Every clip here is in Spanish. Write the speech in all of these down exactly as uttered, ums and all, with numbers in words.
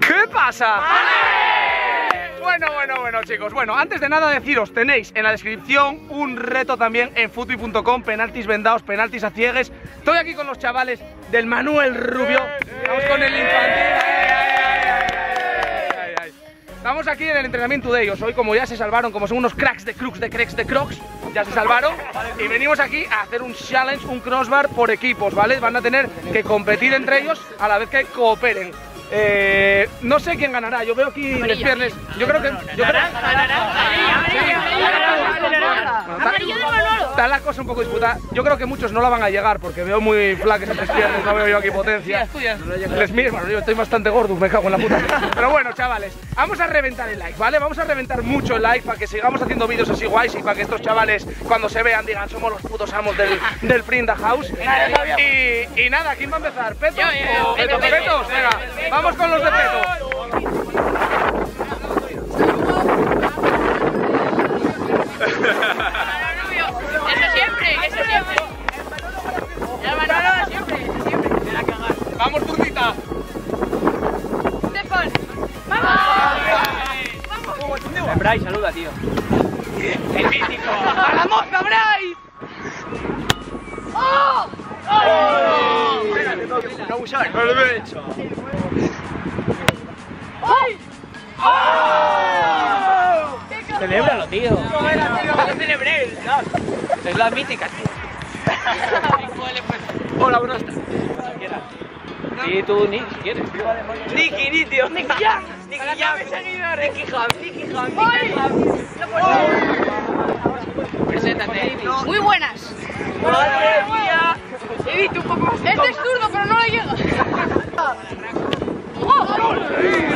¿Qué pasa? ¡Ale! Bueno, bueno, bueno, chicos. Bueno, antes de nada deciros, tenéis en la descripción un reto también en futui punto com, penaltis vendados, penaltis a ciegues. Estoy aquí con los chavales del Manuel Rubio. Estamos con el infantil. Estamos aquí en el entrenamiento de ellos. Hoy, como ya se salvaron, como son unos cracks de crux, de cracks de crocs, ya se salvaron. Y venimos aquí a hacer un challenge, un crossbar por equipos, ¿vale? Van a tener que competir entre ellos a la vez que cooperen. Eh, no sé quién ganará, yo veo aquí el viernes. Yo creo que. Yo creo... Está la cosa un poco disputada. Yo creo que muchos no la van a llegar porque veo muy flacas esas piernas, no veo yo aquí potencia. Les mías, bueno, yo estoy bastante gordo, me cago en la puta. Pero bueno, chavales, vamos a reventar el like, ¿vale? Vamos a reventar mucho el like para que sigamos haciendo vídeos así guays y para que estos chavales, cuando se vean, digan somos los putos amos del, del Frinda House. Y, y nada, ¿quién va a empezar? ¿Petos? ¿O petos? ¿Petos? Venga, vamos con los de petos. ¡Vamos, Turtita! ¡Stefan! ¡Vamos! ¡Vamos! ¡Vamos! Bryce, saluda, tío. ¡El mítico! ¡A la mosca, Bryce! ¡Oh! ¡Oh! ¡No abusar! ¡No lo he hecho! ¡Ay! ¡Oh! ¡Celébralo, tío! ¡No lo celebré! ¡Es la mítica, tío! ¡Hola, buenas tardes! Y tú, Nick, si quieres. Nicky, Nicky, tío. Nicky ya. Nicky ya. Nicky Ham, Nicky Ham, Nicky Ham. Preséntate. Muy buenas. Madre mía. He visto un poco más. Este es zurdo, pero no le llega.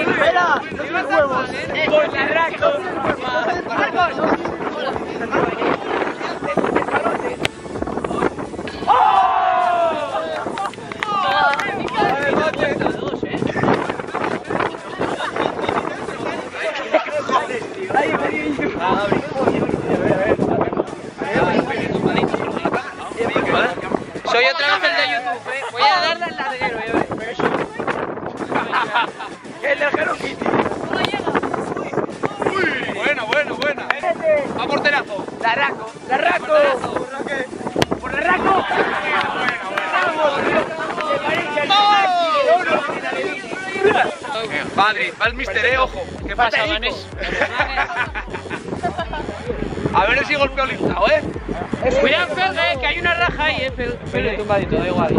¡Espera! ¡No tiene huevos! ¡Por la raco! ¡Marcos! Soy otra vez el de YouTube, ¿eh? Voy a darle al larguero, ya ves. El larguero Kitty. No llega. Uy, buena, buena, buena. A porterazo. Larraco. Larraco. Por Larraco. Padre, va el mister, ojo. ¿Qué pasa, Manes? A ver si golpeo listado, ¿eh? Cuidado, Pelga, eh, que hay una raja ahí, eh, Pelga. Pelga tumbadito, da igual.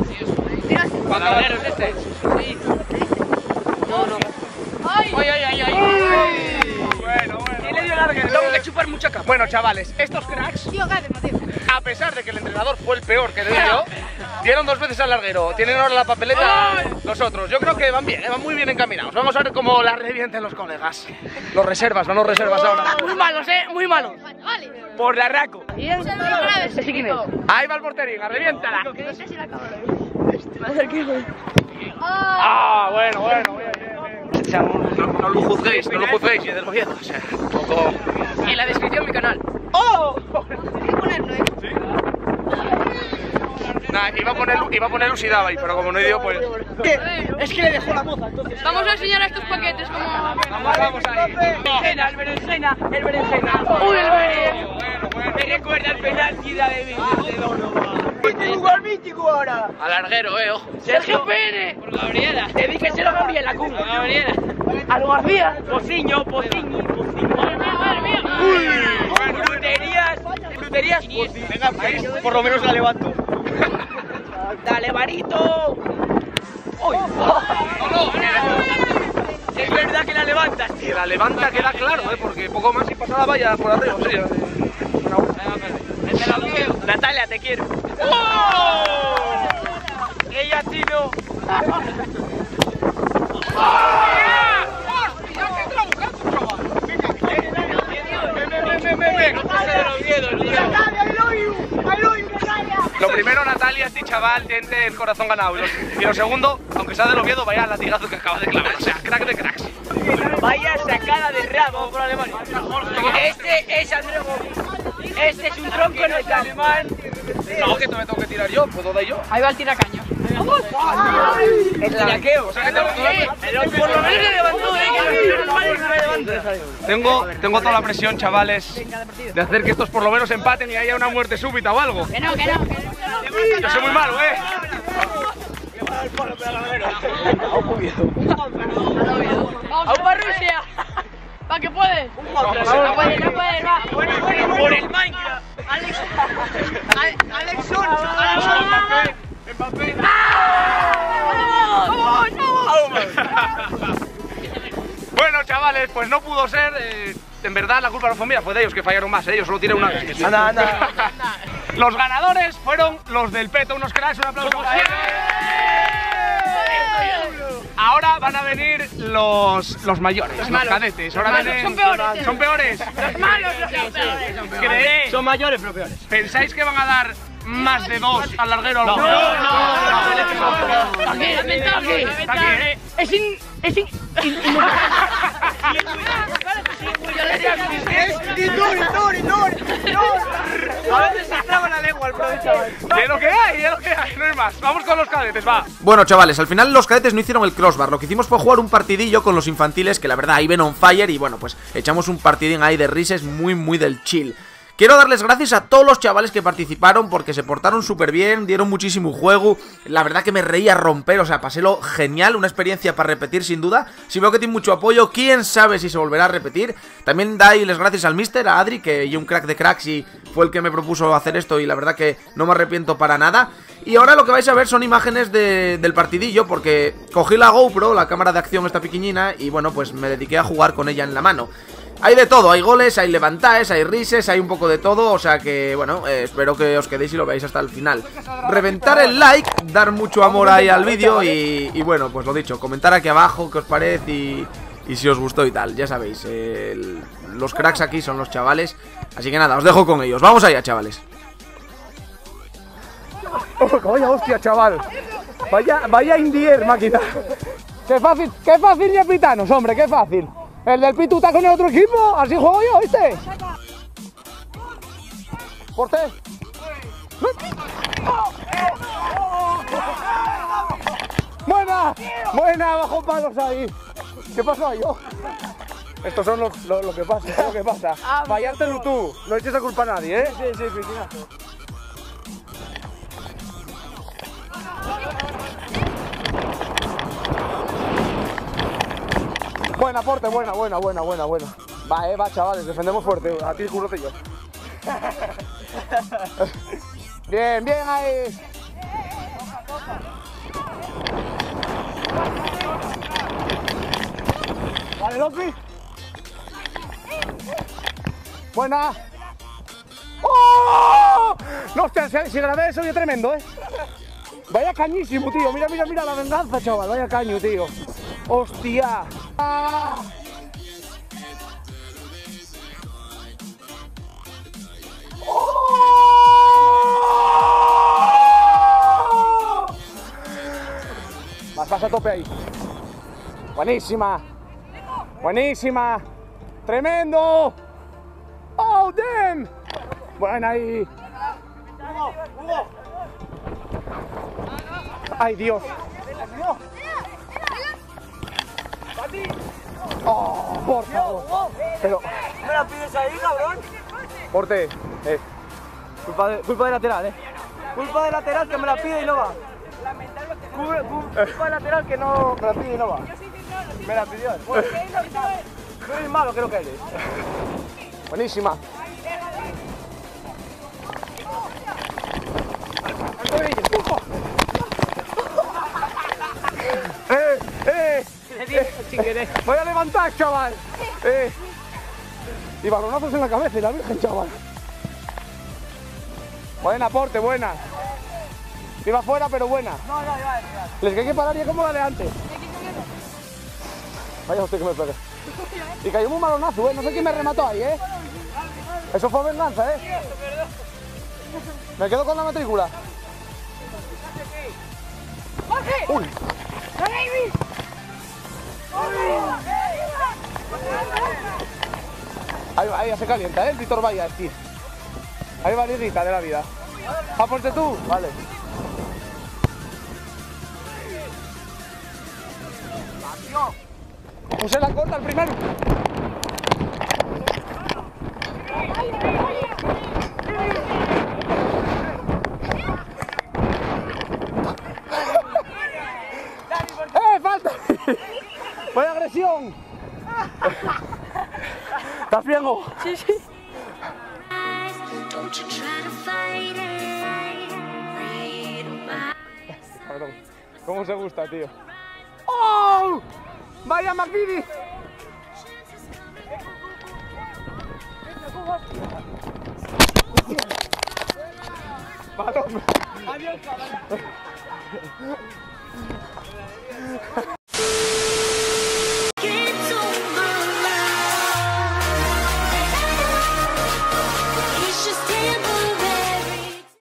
Cuando veneros este. Sí. No, no. ¡Ay, ay, ay! Ay. Uy. Bueno, bueno. ¿Quién le dio larga? Tengo que chupar mucha capa. Bueno, chavales, estos cracks, a pesar de que el entrenador fue el peor que le dio, dieron dos veces al larguero. Tienen ahora la papeleta los otros. Yo creo que van bien, ¿eh? Van muy bien encaminados. Vamos a ver cómo la revienten los colegas. Los reservas, no los reservas ahora. Muy malos, eh, muy malos. Vale. Por la raco. Ahí va el porterín, reviéntala. Ah, bueno, bueno, bueno. No lo juzguéis, no lo juzguéis. Y en la descripción mi canal. ¡Oh! Nah, iba a poner, iba a poner Usidaba ahí, pero como no he ido, pues... Es que le dejó la moza, entonces... Vamos a enseñar a estos paquetes como... Vamos, vamos ahí. Berenjena, el berenjena, el berenjena. ¡Uy, el berenjena! Bueno, bueno. Me recuerda el penalti de Adri. ¡Viste lugar mítico ahora! Al larguero, eh, ojo. ¡Sergio Pérez! Por Gabriela. Dedíqueselo a Gabriela, cumple. A Gabriela. A lo García. Pociño, pociño, pociño. ¡Uy! Fruterías, fruterías, pociño. Venga, por lo menos la levanto. ¡Dale, varito! ¡Oh! ¡No! Es verdad que la levantas, tío. La levanta queda claro, ¿eh? Porque poco más y pasada vaya por arriba. Sí, no. Natalia, te quiero. ¡Oh! ¡Ella, tío! Lo primero, Natalia, este chaval tiene el corazón ganado. Y lo, y lo segundo, aunque sea del Oviedo, vaya latigazo que acaba de clavar. O sea, crack de cracks. Vaya sacada de rabo por Alemania. Este es André Gómez. Este es un tronco en el alemán. No, que me tengo que tirar yo. ¿Puedo dar yo? Ahí va el tiracaño. ¡Vamos! ¡El tiraqueo! O sea, que tengo que... Por lo menos Tengo, tengo toda la presión, chavales, de hacer que estos por lo menos empaten y haya una muerte súbita o algo. Que no, que no, que no. Yo soy muy malo, eh. ¡A un Rusia! ¡Va que puedes! ¡No puedes, no puedes! ¡Va! ¡Por el Minecraft! ¡Alex! ¡Alex Sol! ¡Alex Sol! ¡Empapé! ¡Vamos! ¡Vamos! Bueno, chavales, pues no pudo ser. Eh, en verdad, la culpa no fue mía, fue de ellos que fallaron más. Ellos solo tienen una vez. ¡Anda, anda! Los ganadores fueron los del Peto. Unos cracks, un aplauso. Ahora van a venir los, los mayores, los, los cadetes. Ahora los vienen, son peores. Son peores. Los malos, los sí, peores. Son, peores. Son mayores, pero peores. ¿Pensáis que van a dar más de dos al larguero? No, no, no. no, no, no, no. Es in, es in, in, in... Y no, no, no, no. A veces se traba la lengua el provecho. De lo que hay, de lo que hay, no es más. Vamos con los cadetes, va. Bueno, chavales, al final los cadetes no hicieron el crossbar. Lo que hicimos fue jugar un partidillo con los infantiles, que la verdad ahí ven on fire. Y bueno, pues echamos un partidín ahí de rises muy, muy del chill. Quiero darles gracias a todos los chavales que participaron porque se portaron súper bien, dieron muchísimo juego. La verdad que me reía romper, o sea, pasélo genial, una experiencia para repetir sin duda. Si veo que tiene mucho apoyo, quién sabe si se volverá a repetir. También dais las gracias al mister, a Adri, que yo un crack de cracks y fue el que me propuso hacer esto y la verdad que no me arrepiento para nada. Y ahora lo que vais a ver son imágenes de, del partidillo porque cogí la GoPro, la cámara de acción esta pequeñina, y bueno, pues me dediqué a jugar con ella en la mano. Hay de todo, hay goles, hay levantaes, hay rises, hay un poco de todo, o sea que, bueno, eh, espero que os quedéis y lo veáis hasta el final. Reventar el like, dar mucho amor ahí al vídeo y, y bueno, pues lo dicho, comentar aquí abajo qué os parece y, y si os gustó y tal, ya sabéis, eh, el, los cracks aquí son los chavales, así que nada, os dejo con ellos, vamos allá, chavales. Oh, vaya hostia, chaval, vaya, vaya indier, máquina. Qué fácil, qué fácil de pitanos, hombre, qué fácil. El del Pitu está con el otro equipo, así juego yo, ¿viste? ¿Por qué? ¡Buena! ¡Buena! Bajo palos ahí. ¿Qué pasó ahí? Oh. Estos son los lo, lo que pasa, es lo que pasa. Fallártelo tú, no eches la culpa a nadie, ¿eh? Sí, sí, Pitinazo. Buen aporte, buena, buena, buena, buena, buena. Va, eh, va, chavales, defendemos fuerte. A ti el culote y yo. Bien, bien ahí. Vale, Lopi. Buena. ¡Oh! No, hostia, si grabé eso, yo tremendo, eh. Vaya cañísimo, tío. Mira, mira, mira la venganza, chaval. Vaya caño, tío. ¡Hostia! Ah. ¡Oh! Más, más a tope ahí. Buenísima. Buenísima. Tremendo. Oh, damn. Buena ahí. Ay, Dios. Oh, por favor. Pero... ¿Me la pides ahí, cabrón? Porte, eh. Culpa de, culpa de lateral, eh. Culpa de lateral que me la pide y no va. Culpa de lateral que no me la pide y no va. Me la pidió. Tú eres malo, creo que eres. Buenísima. Eh, eh. Eh, voy a levantar, chaval. Eh. Y balonazos en la cabeza y la virgen, chaval. Buen aporte, buena. Iba fuera, pero buena. No, no, iba a tirar. Les que hay que parar y acomodarle antes. Vaya hostia que me pegue. Y cayó un balonazo, eh. No sé quién me remató ahí, eh. Eso fue venganza, eh. Me quedo con la matrícula. Uy. Ahí va, ahí ya se calienta, ¿eh? El Víctor Vaya, tío. Ahí va Lirita de la vida. ¡Aporte tú! Vale. Puse la corta al primero. ¡Eh, falta! ¡Vaya agresión! ¿Estás bien, o? Sí, sí. Cabrón, ¿cómo se gusta, tío? ¡Oh! ¡Vaya McVitie! ¡Adiós, cabrón!